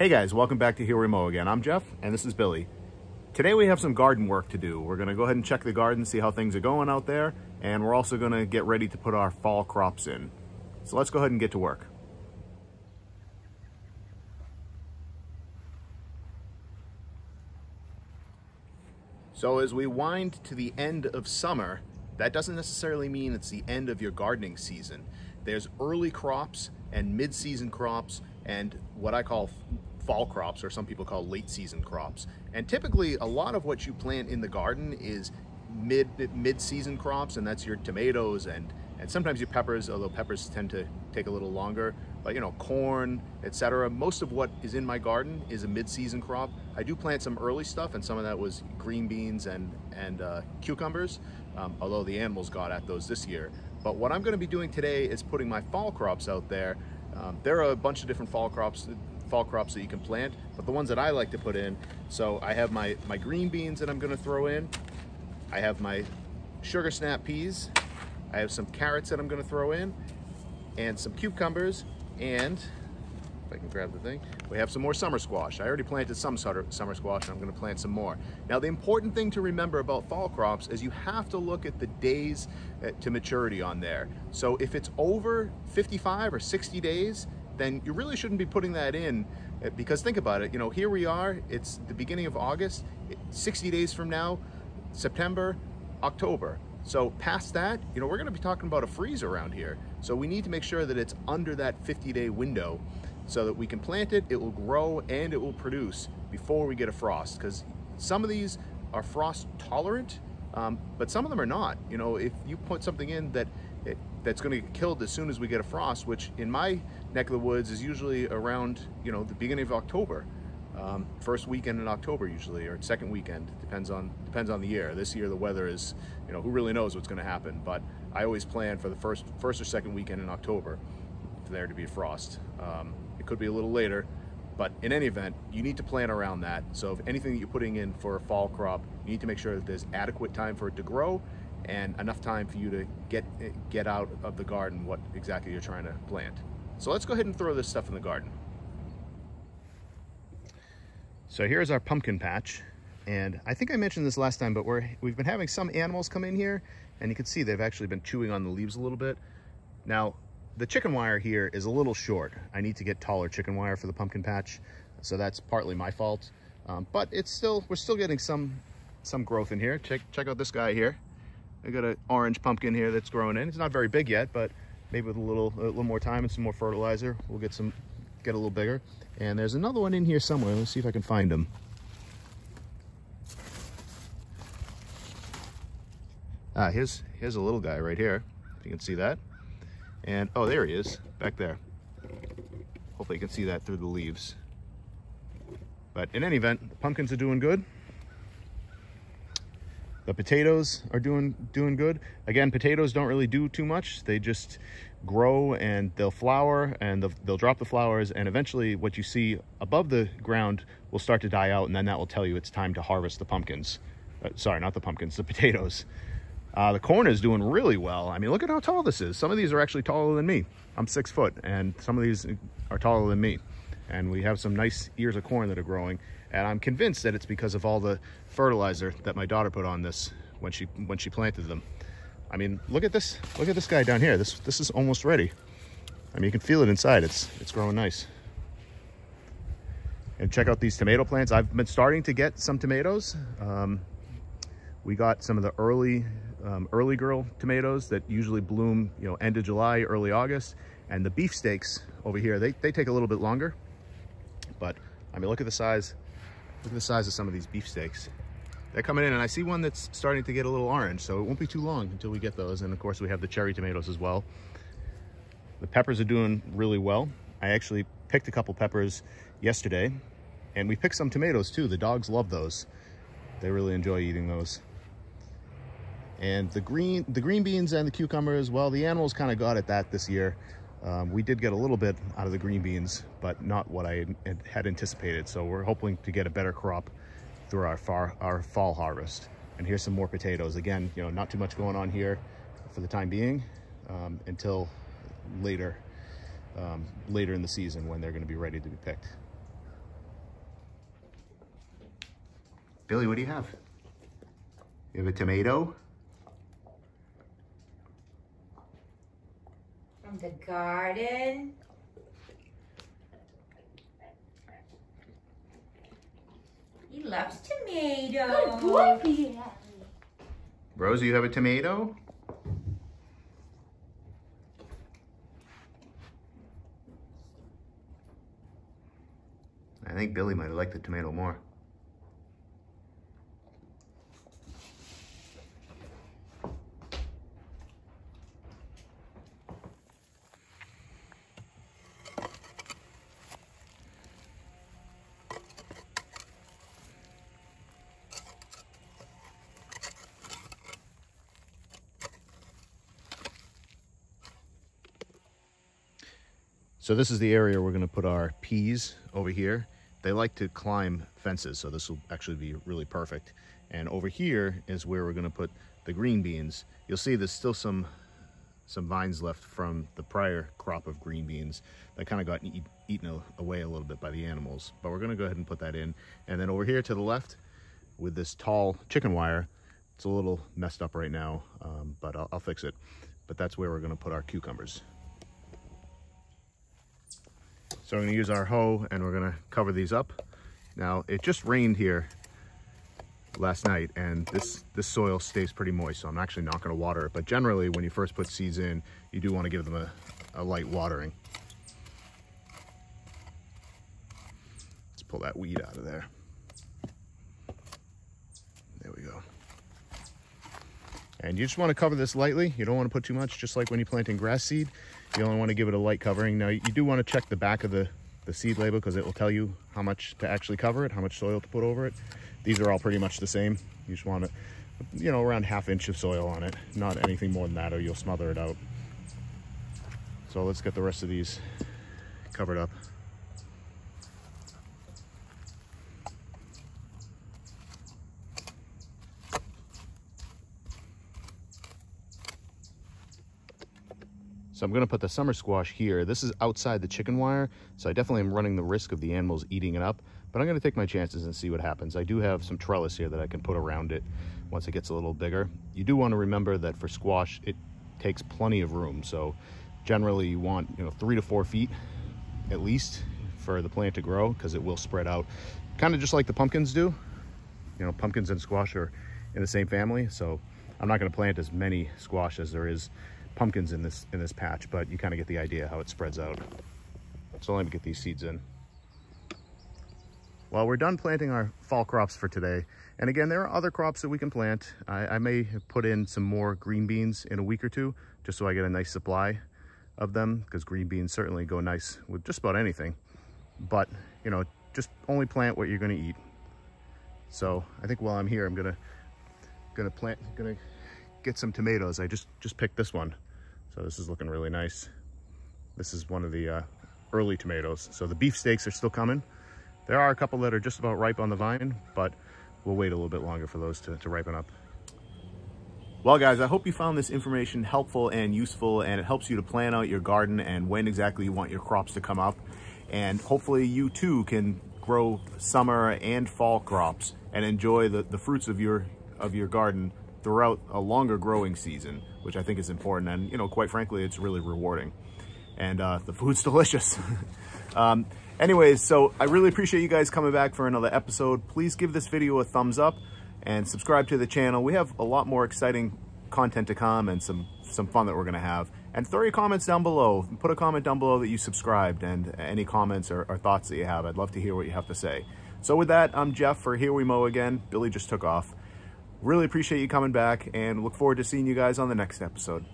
Hey guys, welcome back to Here We Mow Again. I'm Jeff and this is Billy. Today we have some garden work to do. We're gonna go ahead and check the garden, see how things are going out there, and we're also gonna get ready to put our fall crops in. So let's go ahead and get to work. So as we wind to the end of summer, that doesn't necessarily mean it's the end of your gardening season. There's early crops and mid-season crops and what I call fall crops, or some people call late season crops. And typically a lot of what you plant in the garden is mid-season crops, and that's your tomatoes and sometimes your peppers, although peppers tend to take a little longer, but you know, corn, etc. Most of what is in my garden is a mid-season crop. I do plant some early stuff, and some of that was green beans and cucumbers, although the animals got at those this year. But what I'm gonna be doing today is putting my fall crops out there. There are a bunch of different fall crops that you can plant, but the ones that I like to put in, so I have my green beans that I'm gonna throw in. I have my sugar snap peas. I have some carrots that I'm gonna throw in, and some cucumbers, and if I can grab the thing, we have some more summer squash. I already planted some summer squash, and I'm gonna plant some more. Now the important thing to remember about fall crops is you have to look at the days to maturity on there. So if it's over 55 or 60 days, then you really shouldn't be putting that in, because think about it, you know, here we are, it's the beginning of August, 60 days from now, September, October. So past that, you know, we're gonna be talking about a freeze around here. So we need to make sure that it's under that 50-day window so that we can plant it, it will grow, and it will produce before we get a frost. Because some of these are frost tolerant, but some of them are not. You know, if you put something in that's gonna get killed as soon as we get a frost, which in my neck of the woods is usually around, you know, the beginning of October, first weekend in October usually, or second weekend, depends on the year. This year the weather is, you know, who really knows what's gonna happen, but I always plan for the first or second weekend in October for there to be a frost. It could be a little later, but in any event, you need to plan around that. So if anything that you're putting in for a fall crop, you need to make sure that there's adequate time for it to grow and enough time for you to get out of the garden what exactly you're trying to plant. So let's go ahead and throw this stuff in the garden. So here's our pumpkin patch, and I think I mentioned this last time, but we've been having some animals come in here, and you can see they've actually been chewing on the leaves a little bit. Now the chicken wire here is a little short. I need to get taller chicken wire for the pumpkin patch, so that's partly my fault, but we're still getting some growth in here. Check out this guy here. I got an orange pumpkin here that's growing in. It's not very big yet, but maybe with a little more time and some more fertilizer, we'll get a little bigger. And there's another one in here somewhere. Let's see if I can find him. Ah, here's a little guy right here, if you can see that. And oh, there he is, back there. Hopefully you can see that through the leaves. But in any event, the pumpkins are doing good. The potatoes are doing good. Again, potatoes don't really do too much. They just grow and they'll flower and they'll drop the flowers, and eventually what you see above the ground will start to die out, and then that will tell you it's time to harvest the pumpkins. Sorry, not the pumpkins, the potatoes. The corn is doing really well. I mean, look at how tall this is. Some of these are actually taller than me. I'm 6 foot, and some of these are taller than me. And we have some nice ears of corn that are growing, and I'm convinced that it's because of all the fertilizer that my daughter put on this when she planted them. I mean, look at this guy down here. This is almost ready. I mean, you can feel it inside. It's growing nice. And check out these tomato plants. I've been starting to get some tomatoes. We got some of the early girl tomatoes that usually bloom, you know, end of July, early August. And the beefsteaks over here, they take a little bit longer. But I mean, look at the size of some of these beefsteaks. They're coming in, and I see one that's starting to get a little orange, so it won't be too long until we get those. And of course we have the cherry tomatoes as well. The peppers are doing really well. I actually picked a couple peppers yesterday, and we picked some tomatoes too. The dogs love those. They really enjoy eating those. And the green beans and the cucumber as well. The animals kind of got at that this year. We did get a little bit out of the green beans, but not what I had anticipated. So we're hoping to get a better crop through our fall harvest. And here's some more potatoes. Again, you know, not too much going on here for the time being, until later in the season when they're going to be ready to be picked. Billy, what do you have? You have a tomato? From the garden. He loves tomato. Good boy, Billy. Rosie, you have a tomato? I think Billy might have liked the tomato more. So this is the area we're going to put our peas over here. They like to climb fences, so this will actually be really perfect. And over here is where we're going to put the green beans. You'll see there's still some vines left from the prior crop of green beans that kind of got eaten away a little bit by the animals. But we're going to go ahead and put that in. And then over here to the left with this tall chicken wire, it's a little messed up right now, but I'll fix it. But that's where we're going to put our cucumbers. So I'm gonna use our hoe and we're gonna cover these up. Now, it just rained here last night and this soil stays pretty moist, so I'm actually not gonna water it. But generally, when you first put seeds in, you do wanna give them a light watering. Let's pull that weed out of there. There we go. And you just wanna cover this lightly. You don't wanna put too much, just like when you're planting grass seed. You only want to give it a light covering. Now, you do want to check the back of the seed label because it will tell you how much to actually cover it, how much soil to put over it. These are all pretty much the same. You just want to, you know, around ½ inch of soil on it, not anything more than that or you'll smother it out. So let's get the rest of these covered up. So I'm going to put the summer squash here. This is outside the chicken wire, so I definitely am running the risk of the animals eating it up, but I'm going to take my chances and see what happens. I do have some trellis here that I can put around it once it gets a little bigger. You do want to remember that for squash, it takes plenty of room. So generally you want, you know, 3 to 4 feet at least for the plant to grow because it will spread out. Kind of just like the pumpkins do. You know, pumpkins and squash are in the same family, so I'm not going to plant as many squash as there is pumpkins in this patch, but you kind of get the idea how it spreads out. So let me get these seeds in. Well, we're done planting our fall crops for today. And again, there are other crops that we can plant. I may put in some more green beans in a week or two, just so I get a nice supply of them, because green beans certainly go nice with just about anything. But, you know, just only plant what you're gonna eat. So I think while I'm here, I'm gonna get some tomatoes. I just picked this one. So this is looking really nice. This is one of the early tomatoes. So the beefsteaks are still coming. There are a couple that are just about ripe on the vine, but we'll wait a little bit longer for those to ripen up. Well guys, I hope you found this information helpful and useful, and it helps you to plan out your garden and when exactly you want your crops to come up. And hopefully you too can grow summer and fall crops and enjoy the fruits of your garden throughout a longer growing season, which I think is important. And, you know, quite frankly, it's really rewarding. And the food's delicious. Anyways, so I really appreciate you guys coming back for another episode. Please give this video a thumbs up and subscribe to the channel. We have a lot more exciting content to come and some fun that we're going to have. And throw your comments down below. Put a comment down below that you subscribed and any comments or thoughts that you have. I'd love to hear what you have to say. So with that, I'm Jeff for Here We Mow Again. Billy just took off. Really appreciate you coming back and look forward to seeing you guys on the next episode.